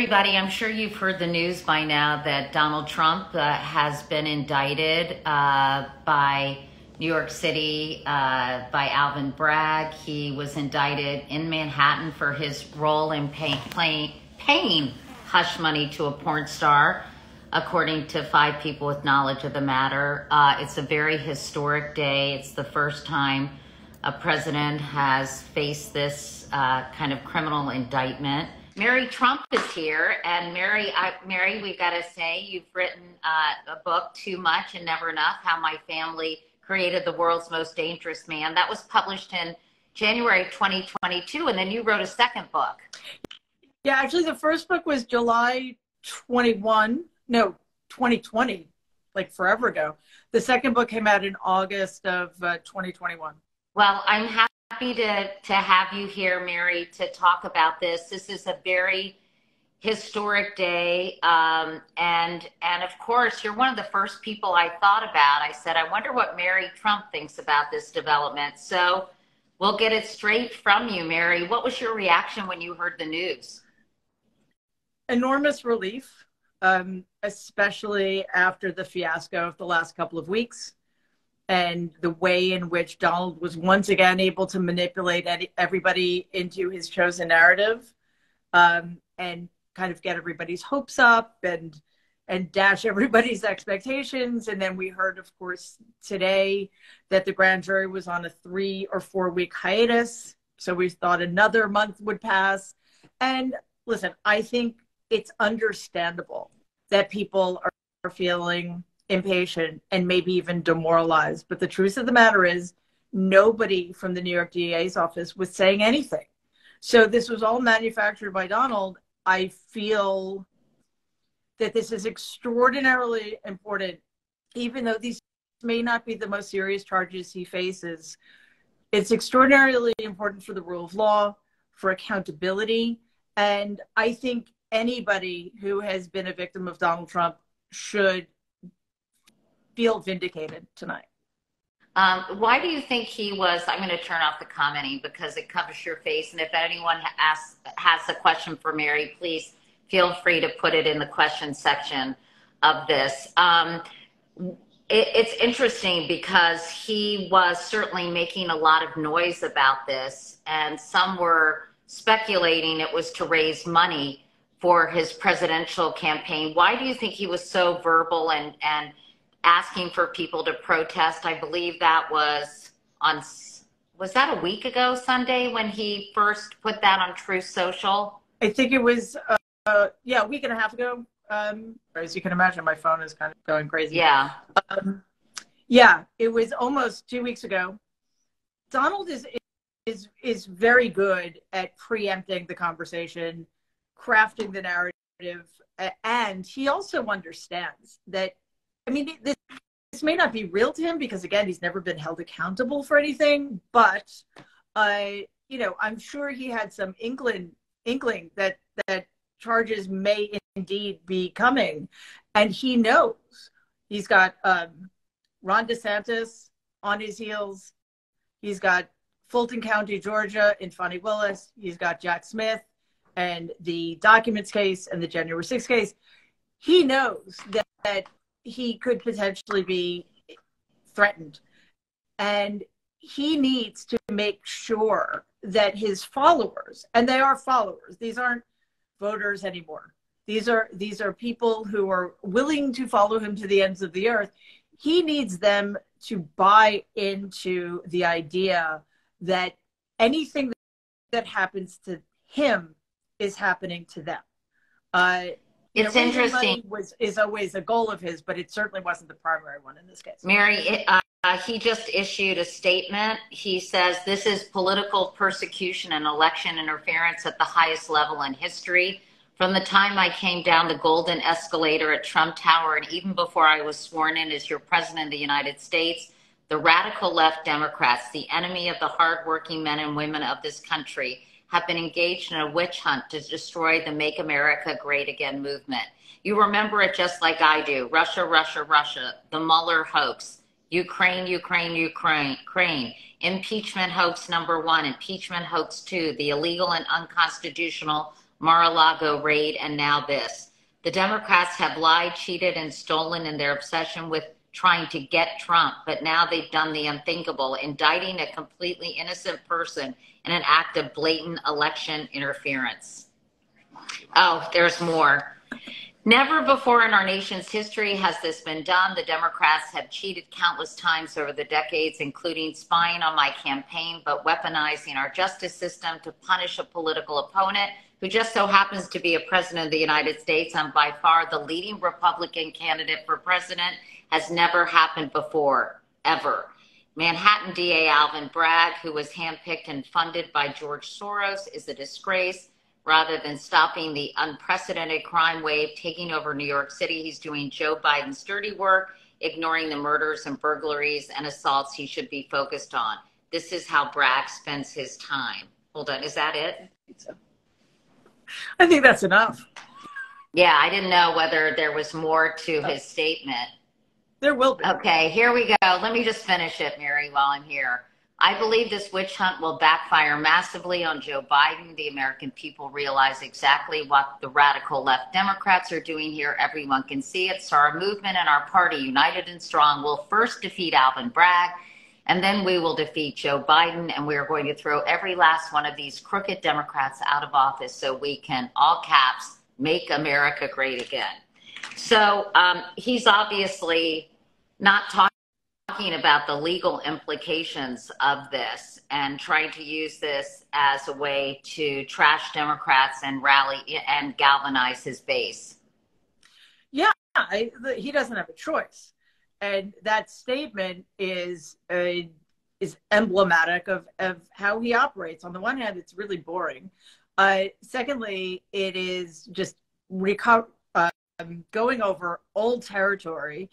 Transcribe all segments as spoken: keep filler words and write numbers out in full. everybody, I'm sure you've heard the news by now that Donald Trump uh, has been indicted uh, by New York City, uh, by Alvin Bragg. He was indicted in Manhattan for his role in pay, pay, paying hush money to a porn star, according to five people with knowledge of the matter. Uh, it's a very historic day. It's the first time a president has faced this uh, kind of criminal indictment. Mary Trump is here, and Mary, I, Mary, we've got to say you've written uh, a book, Too Much and Never Enough, How My Family Created the World's Most Dangerous Man. That was published in January twenty twenty-two, and then you wrote a second book. Yeah, actually the first book was July twenty-one, no, twenty twenty, like forever ago. The second book came out in August of uh, twenty twenty-one. Well, I'm happy to, to have you here, Mary, to talk about this. This is a very historic day, um, and, and of course, you're one of the first people I thought about. I said, I wonder what Mary Trump thinks about this development. So we'll get it straight from you, Mary. What was your reaction when you heard the news? Enormous relief, um, especially after the fiasco of the last couple of weeks and the way in which Donald was once again able to manipulate everybody into his chosen narrative, um, and kind of get everybody's hopes up and and dash everybody's expectations. And then we heard, of course, today that the grand jury was on a three or four week hiatus. So we thought another month would pass. And listen, I think it's understandable that people are feeling impatient and maybe even demoralized. But the truth of the matter is nobody from the New York D A S office was saying anything. So this was all manufactured by Donald. I feel that this is extraordinarily important, even though these may not be the most serious charges he faces. It's extraordinarily important for the rule of law, for accountability. And I think anybody who has been a victim of Donald Trump should feel vindicated tonight. Um, why do you think he was, I'm going to turn off the commenting because it covers your face. And if anyone asks, has a question for Mary, please feel free to put it in the question section of this. Um, it, it's interesting because he was certainly making a lot of noise about this, and some were speculating it was to raise money for his presidential campaign. Why do you think he was so verbal and, and asking for people to protest? I believe that was on, was that a week ago Sunday when he first put that on Truth Social? I think it was, uh, yeah, a week and a half ago. Um, as you can imagine, my phone is kind of going crazy. Yeah. Um, yeah, it was almost two weeks ago. Donald is, is, is very good at preempting the conversation, crafting the narrative, and he also understands that, I mean, this, this may not be real to him because, again, he's never been held accountable for anything. But, uh, you know, I'm sure he had some inkling, inkling that that charges may indeed be coming. And he knows he's got um, Ron DeSantis on his heels. He's got Fulton County, Georgia, in Fannie Willis. He's got Jack Smith and the documents case and the January sixth case. He knows that, that he could potentially be threatened. And he needs to make sure that his followers, and they are followers, these aren't voters anymore. These are, these are people who are willing to follow him to the ends of the earth. He needs them to buy into the idea that anything that happens to him is happening to them. Uh, It's you know, interesting. Was, is always a goal of his, but it certainly wasn't the primary one in this case. Mary, it, uh, he just issued a statement. He says, this is political persecution and election interference at the highest level in history. From the time I came down the golden escalator at Trump Tower, and even before I was sworn in as your president of the United States, the radical left Democrats, the enemy of the hardworking men and women of this country, have been engaged in a witch hunt to destroy the Make America Great Again movement. You remember it just like I do. Russia, Russia, Russia, the Mueller hoax, Ukraine, Ukraine, Ukraine, Ukraine, impeachment hoax number one, impeachment hoax two, the illegal and unconstitutional Mar-a-Lago raid, and now this. The Democrats have lied, cheated, and stolen in their obsession with trying to get Trump, but now they've done the unthinkable, indicting a completely innocent person in an act of blatant election interference. Oh, there's more. Never before in our nation's history has this been done. The Democrats have cheated countless times over the decades, including spying on my campaign, but weaponizing our justice system to punish a political opponent who just so happens to be a president of the United States and by far the leading Republican candidate for president, has never happened before, ever. Manhattan D A Alvin Bragg, who was handpicked and funded by George Soros, is a disgrace. Rather than stopping the unprecedented crime wave taking over New York City, he's doing Joe Biden's dirty work, ignoring the murders and burglaries and assaults he should be focused on. This is how Bragg spends his time. Hold on, is that it? I think so. I think that's enough. Yeah, I didn't know whether there was more to his statement. There will be. Okay, here we go. Let me just finish it, Mary, while I'm here. I believe this witch hunt will backfire massively on Joe Biden. The American people realize exactly what the radical left Democrats are doing here. Everyone can see it. So our movement and our party, united and strong, will first defeat Alvin Bragg, and then we will defeat Joe Biden, and we are going to throw every last one of these crooked Democrats out of office so we can, all caps, make America great again. So um, he's obviously not talking talking about the legal implications of this and trying to use this as a way to trash Democrats and rally and galvanize his base. Yeah, I, the, he doesn't have a choice. And that statement is a, is emblematic of, of how he operates. On the one hand, it's really boring. Uh, secondly, it is just reco um, going over old territory.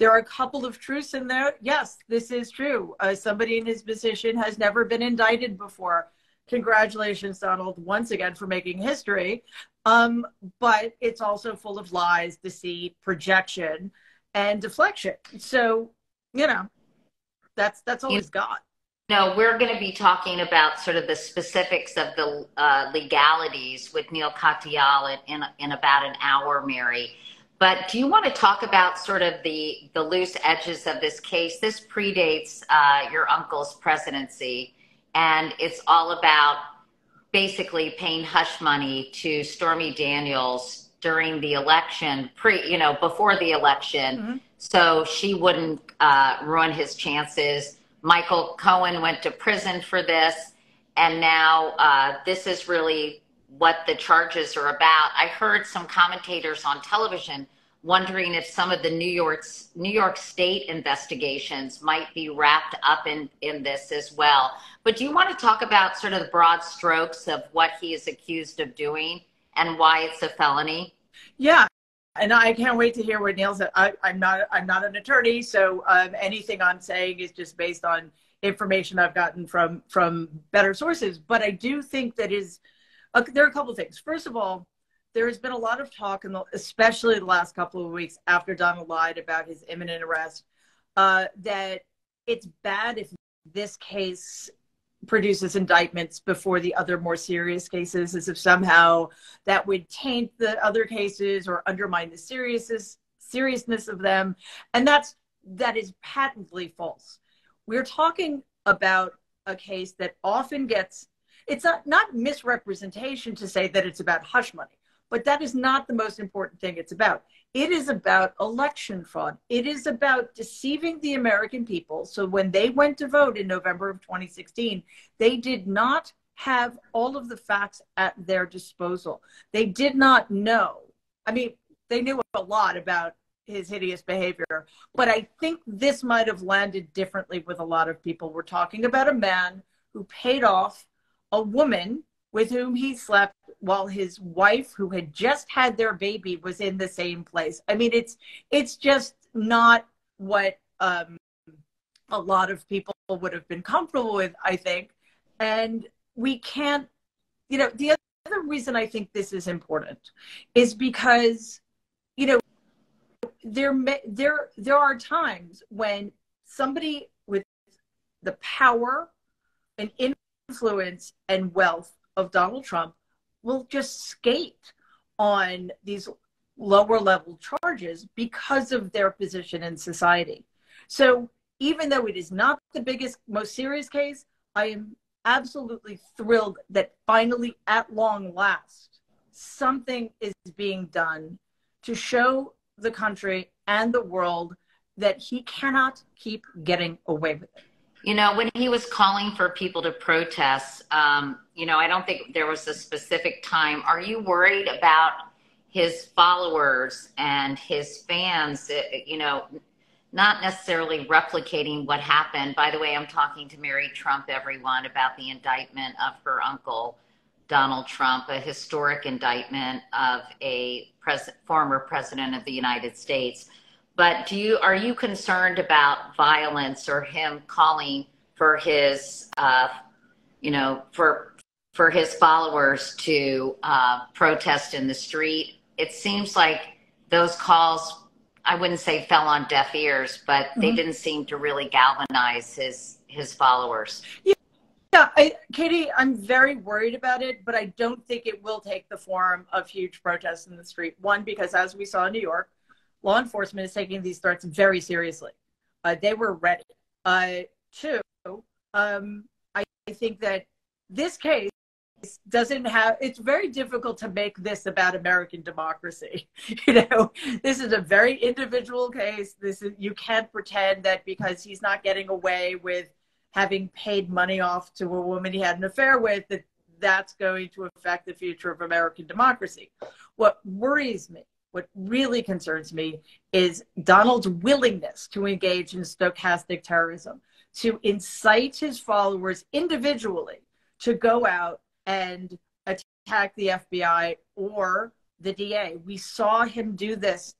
There are a couple of truths in there. Yes, this is true. Uh, somebody in his position has never been indicted before. Congratulations, Donald, once again for making history. Um, but it's also full of lies, deceit, projection, and deflection. So, you know, that's that's all he's got. No, we're going to be talking about sort of the specifics of the uh, legalities with Neil Katyal in, in, in about an hour, Mary. But do you want to talk about sort of the, the loose edges of this case? This predates uh, your uncle's presidency, and it's all about basically paying hush money to Stormy Daniels during the election, pre, you know, before the election, mm-hmm. so she wouldn't uh, ruin his chances. Michael Cohen went to prison for this, and now uh, this is really what the charges are about. I heard some commentators on television wondering if some of the New York's New York State investigations might be wrapped up in, in this as well. But do you want to talk about sort of the broad strokes of what he is accused of doing and why it's a felony? Yeah, and I can't wait to hear what Neil's at. I, I'm not, I'm not an attorney, so um, anything I'm saying is just based on information I've gotten from, from better sources. But I do think that is, Uh, there are a couple of things. First of all, there has been a lot of talk, in the, especially the last couple of weeks after Donald lied about his imminent arrest, uh, that it's bad if this case produces indictments before the other more serious cases, as if somehow that would taint the other cases or undermine the seriousness, seriousness of them. And that's, that is patently false. We're talking about a case that often gets, it's not, not misrepresentation to say that it's about hush money, but that is not the most important thing it's about. It is about election fraud. It is about deceiving the American people. So when they went to vote in November of twenty sixteen, they did not have all of the facts at their disposal. They did not know. I mean, they knew a lot about his hideous behavior, but I think this might have landed differently with a lot of people. We're talking about a man who paid off a woman with whom he slept while his wife, who had just had their baby, was in the same place. I mean, it's it's just not what um, a lot of people would have been comfortable with, I think. And we can't, you know, the other reason I think this is important is because, you know, there there there are times when somebody with the power and influence and wealth of Donald Trump will just skate on these lower level charges because of their position in society. So even though it is not the biggest, most serious case, I am absolutely thrilled that finally, at long last, something is being done to show the country and the world that he cannot keep getting away with it. You know, when he was calling for people to protest, um, you know, I don't think there was a specific time. Are you worried about his followers and his fans, you know, not necessarily replicating what happened? By the way, I'm talking to Mary Trump, everyone, about the indictment of her uncle, Donald Trump, a historic indictment of a pres- former president of the United States. But do you, are you concerned about violence or him calling for his, uh, you know, for, for his followers to uh, protest in the street? It seems like those calls, I wouldn't say fell on deaf ears, but they mm-hmm. didn't seem to really galvanize his, his followers. Yeah, yeah I, Katie, I'm very worried about it, but I don't think it will take the form of huge protests in the street. One, because as we saw in New York, law enforcement is taking these threats very seriously. Uh, they were ready. Uh, two, um, I, I think that this case doesn't have, it's very difficult to make this about American democracy. You know, this is a very individual case. This is, you can't pretend that because he's not getting away with having paid money off to a woman he had an affair with, that that's going to affect the future of American democracy. What worries me, what really concerns me, is Donald's willingness to engage in stochastic terrorism, to incite his followers individually to go out and attack the F B I or the D A. We saw him do this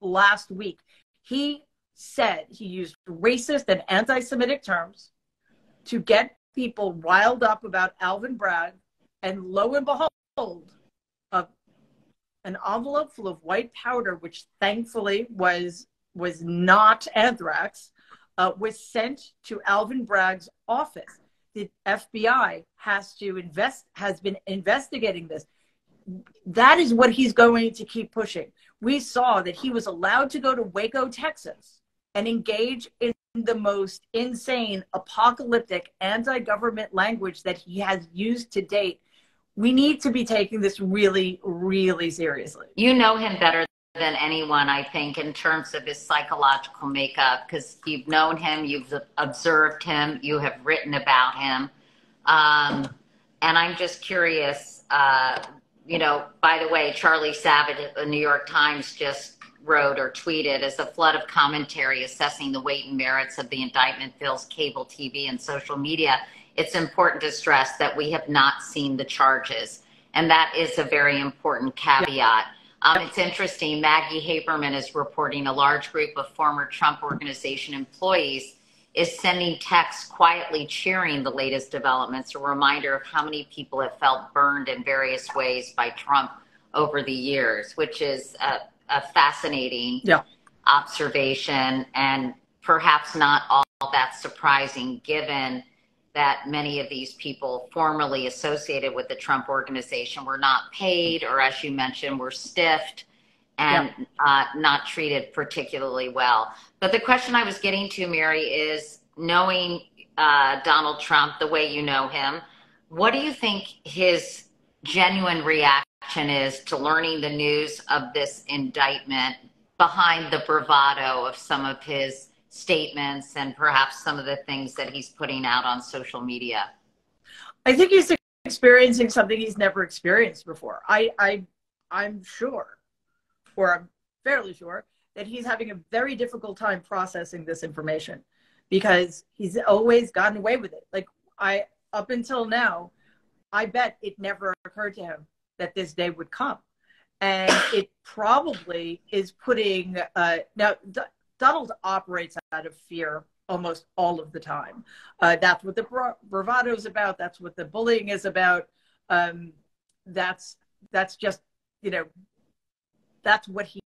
last week. He said he used racist and anti-Semitic terms to get people riled up about Alvin Bragg, and lo and behold, an envelope full of white powder, which thankfully was was not anthrax, uh, was sent to Alvin Bragg's office. The F B I has to invest, has been investigating this. That is what he's going to keep pushing. We saw that he was allowed to go to Waco, Texas, and engage in the most insane, apocalyptic, anti-government language that he has used to date. We need to be taking this really, really seriously. You know him better than anyone, I think, in terms of his psychological makeup, because you've known him, you've observed him, you have written about him. Um, and I'm just curious, uh, you know, by the way, Charlie Savage of the New York Times just wrote or tweeted, as a flood of commentary assessing the weight and merits of the indictment fills cable T V and social media, it's important to stress that we have not seen the charges. And that is a very important caveat. Um, it's interesting, Maggie Haberman is reporting a large group of former Trump Organization employees is sending texts quietly cheering the latest developments, a reminder of how many people have felt burned in various ways by Trump over the years, which is a, a fascinating yeah. observation, and perhaps not all that surprising given that many of these people formerly associated with the Trump Organization were not paid, or as you mentioned, were stiffed and yep. uh, not treated particularly well. But the question I was getting to, Mary, is knowing uh, Donald Trump the way you know him, what do you think his genuine reaction is to learning the news of this indictment behind the bravado of some of his statements and perhaps some of the things that he's putting out on social media? I think he's experiencing something he's never experienced before. I, I, I'm sure, or I'm fairly sure, that he's having a very difficult time processing this information because he's always gotten away with it. Like, I, up until now, I bet it never occurred to him that this day would come. And it probably is putting, uh, now, th- Donald operates out of fear almost all of the time. Uh, that's what the bra- bravado is about. That's what the bullying is about. Um, that's that's just, you know, that's what he,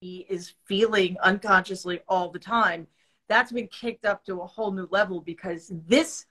he is feeling unconsciously all the time. That's been kicked up to a whole new level because this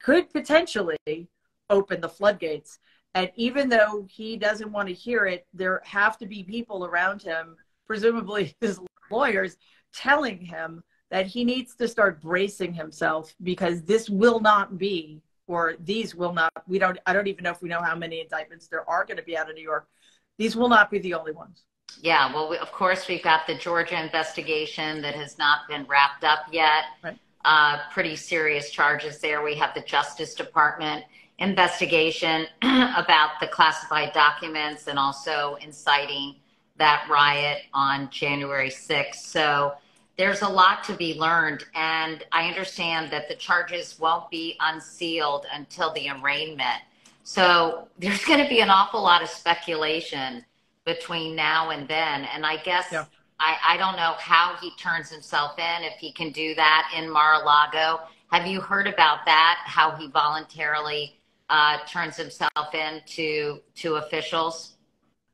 could potentially open the floodgates. And even though he doesn't want to hear it, there have to be people around him, presumably his lawyers, telling him that he needs to start bracing himself, because this will not be, or these will not, we don't, I don't even know if we know how many indictments there are going to be out of New York. These will not be the only ones. Yeah, well, we, of course, we've got the Georgia investigation that has not been wrapped up yet. Right. Uh, pretty serious charges there. We have the Justice Department investigation about the classified documents and also inciting that riot on January sixth. So there's a lot to be learned. And I understand that the charges won't be unsealed until the arraignment. So there's going to be an awful lot of speculation between now and then. And I guess yeah. I, I don't know how he turns himself in, if he can do that in Mar-a-Lago. Have you heard about that, how he voluntarily uh, turns himself in to, to officials?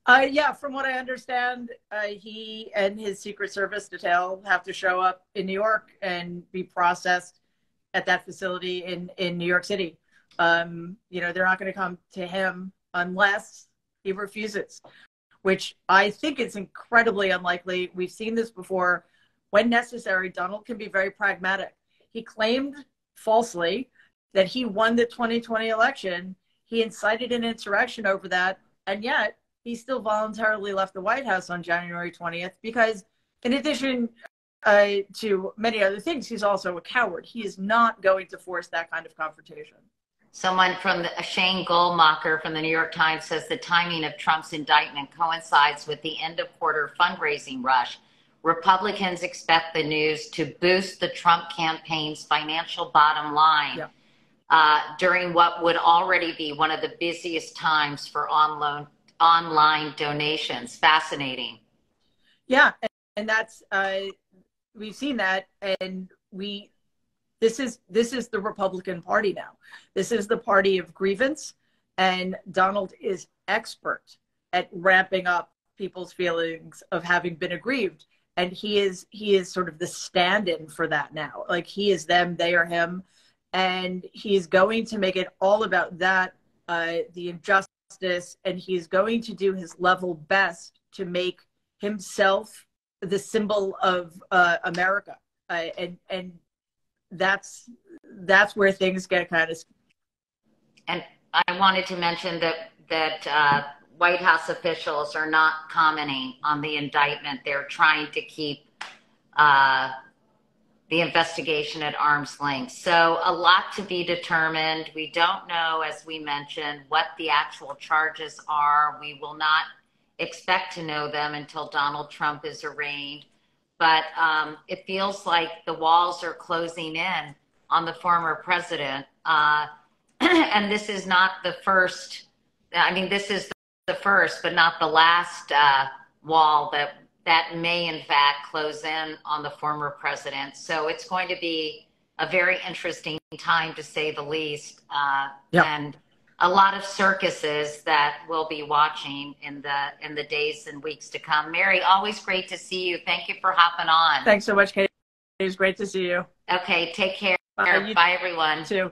Uh, yeah, from what I understand, uh, he and his Secret Service detail have to show up in New York and be processed at that facility in, in New York City. Um, you know, they're not going to come to him unless he refuses, which I think is incredibly unlikely. We've seen this before. When necessary, Donald can be very pragmatic. He claimed falsely that he won the twenty twenty election. He incited an insurrection over that, and yet he still voluntarily left the White House on January twentieth because, in addition uh, to many other things, he's also a coward. He is not going to force that kind of confrontation. Someone from the, Shane Goldmacher from the New York Times says the timing of Trump's indictment coincides with the end of quarter fundraising rush. Republicans expect the news to boost the Trump campaign's financial bottom line yeah. uh, during what would already be one of the busiest times for on-loan, online donations. Fascinating. Yeah, and, and that's uh, we've seen that, and we this is this is the Republican Party now. This is the party of grievance, and Donald is expert at ramping up people's feelings of having been aggrieved. And he is he is sort of the stand-in for that now. Like, he is them, they are him. And he's going to make it all about that, uh, the injustice. And he's going to do his level best to make himself the symbol of uh, America. Uh, and and that's, that's where things get kind of... And I wanted to mention that... that uh... White House officials are not commenting on the indictment. They're trying to keep uh, the investigation at arm's length. So a lot to be determined. We don't know, as we mentioned, what the actual charges are. We will not expect to know them until Donald Trump is arraigned. But um, it feels like the walls are closing in on the former president. Uh, and this is not the first, I mean, this is the the first, but not the last uh, wall that that may in fact close in on the former president. So it's going to be a very interesting time, to say the least, uh, yep. and a lot of circuses that we'll be watching in the in the days and weeks to come. Mary, always great to see you. Thank you for hopping on. Thanks so much, Katie. It was great to see you. Okay, take care. Bye, Bye everyone. Too.